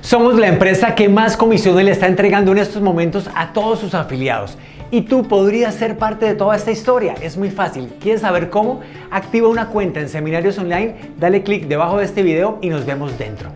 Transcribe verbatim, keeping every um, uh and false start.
Somos la empresa que más comisiones le está entregando en estos momentos a todos sus afiliados. Y tú podrías ser parte de toda esta historia. Es muy fácil. ¿Quieres saber cómo? Activa una cuenta en Seminarios Online, dale clic debajo de este video y nos vemos dentro.